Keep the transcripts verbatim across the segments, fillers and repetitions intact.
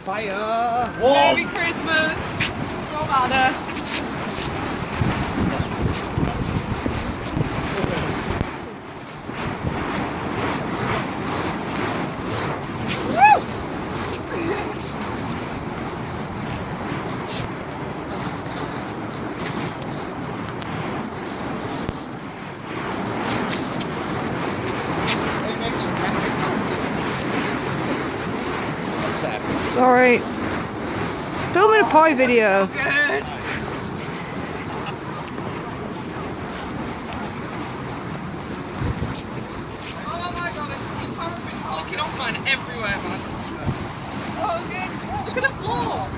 Fire! Whoa. Merry Christmas! Go bother! Sorry. Filming a pie video. Good. Oh my god, I can see paraffin flicking off mine everywhere, man. Oh good. Look at the floor.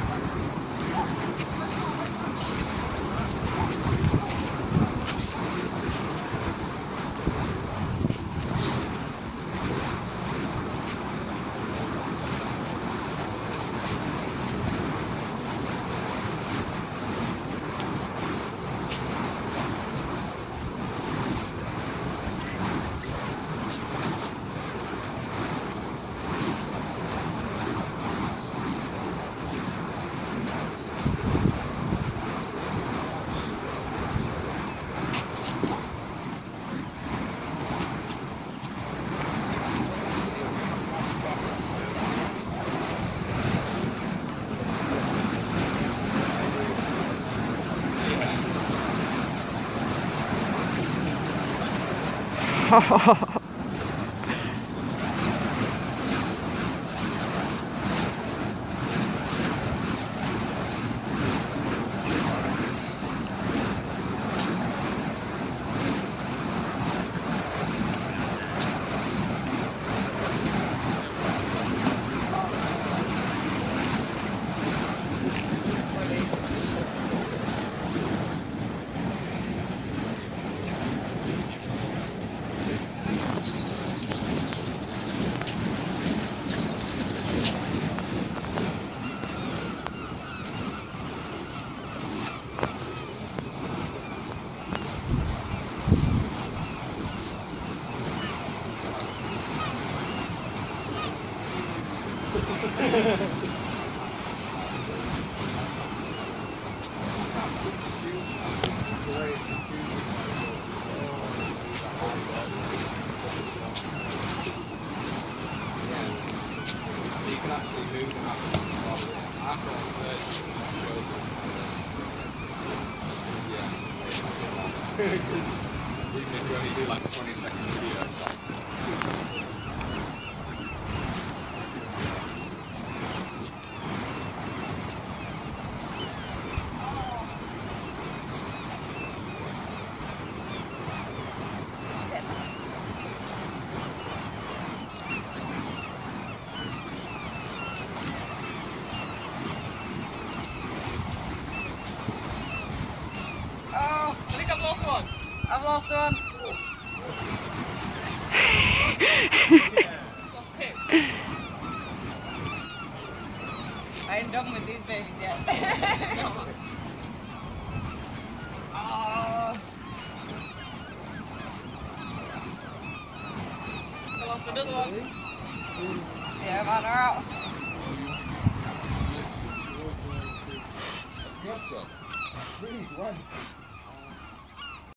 Even if you only do like a twenty second video or something. I've lost one. Lost two. I ain't done with these babies yet. No. uh, I lost another one. Yeah, man, they're out. That's a pretty one.